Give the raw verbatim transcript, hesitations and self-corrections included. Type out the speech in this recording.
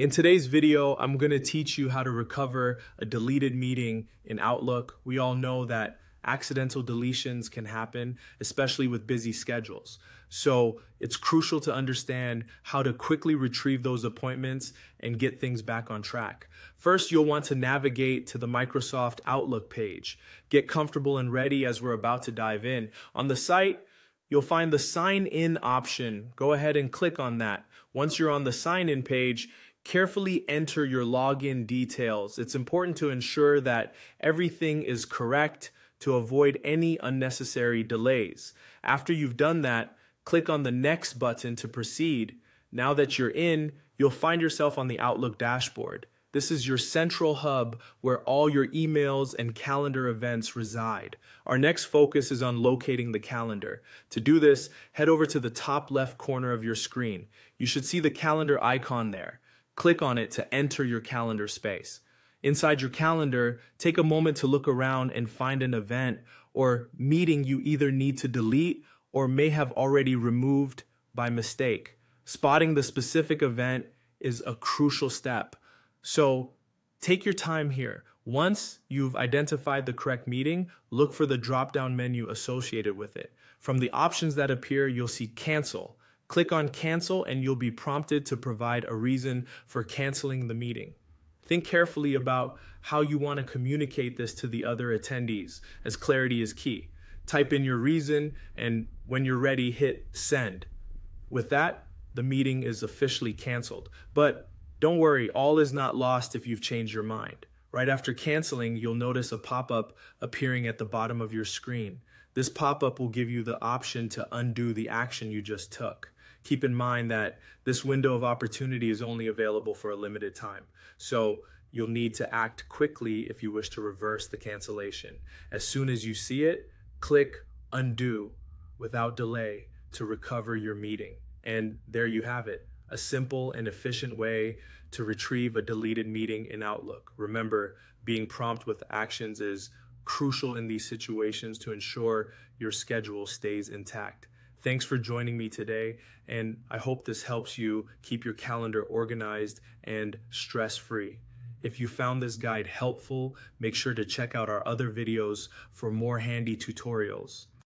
In today's video, I'm going to teach you how to recover a deleted meeting in Outlook. We all know that accidental deletions can happen, especially with busy schedules. So it's crucial to understand how to quickly retrieve those appointments and get things back on track. First, you'll want to navigate to the Microsoft Outlook page. Get comfortable and ready as we're about to dive in. On the site, you'll find the sign in option. Go ahead and click on that. Once you're on the sign in page, carefully enter your login details. It's important to ensure that everything is correct to avoid any unnecessary delays. After you've done that, click on the Next button to proceed. Now that you're in, you'll find yourself on the Outlook dashboard. This is your central hub where all your emails and calendar events reside. Our next focus is on locating the calendar. To do this, head over to the top left corner of your screen. You should see the calendar icon there. Click on it to enter your calendar space. Inside your calendar, take a moment to look around and find an event or meeting you either need to delete or may have already removed by mistake. Spotting the specific event is a crucial step. So take your time here. Once you've identified the correct meeting, look for the drop-down menu associated with it. From the options that appear, you'll see Cancel. Click on Cancel and you'll be prompted to provide a reason for canceling the meeting. Think carefully about how you want to communicate this to the other attendees, as clarity is key. Type in your reason and when you're ready, hit Send. With that, the meeting is officially canceled. But don't worry, all is not lost if you've changed your mind. Right after canceling, you'll notice a pop-up appearing at the bottom of your screen. This pop-up will give you the option to undo the action you just took. Keep in mind that this window of opportunity is only available for a limited time, so you'll need to act quickly if you wish to reverse the cancellation. As soon as you see it, click Undo without delay to recover your meeting. And there you have it, a simple and efficient way to retrieve a deleted meeting in Outlook. Remember, being prompt with actions is crucial in these situations to ensure your schedule stays intact. Thanks for joining me today, and I hope this helps you keep your calendar organized and stress-free. If you found this guide helpful, make sure to check out our other videos for more handy tutorials.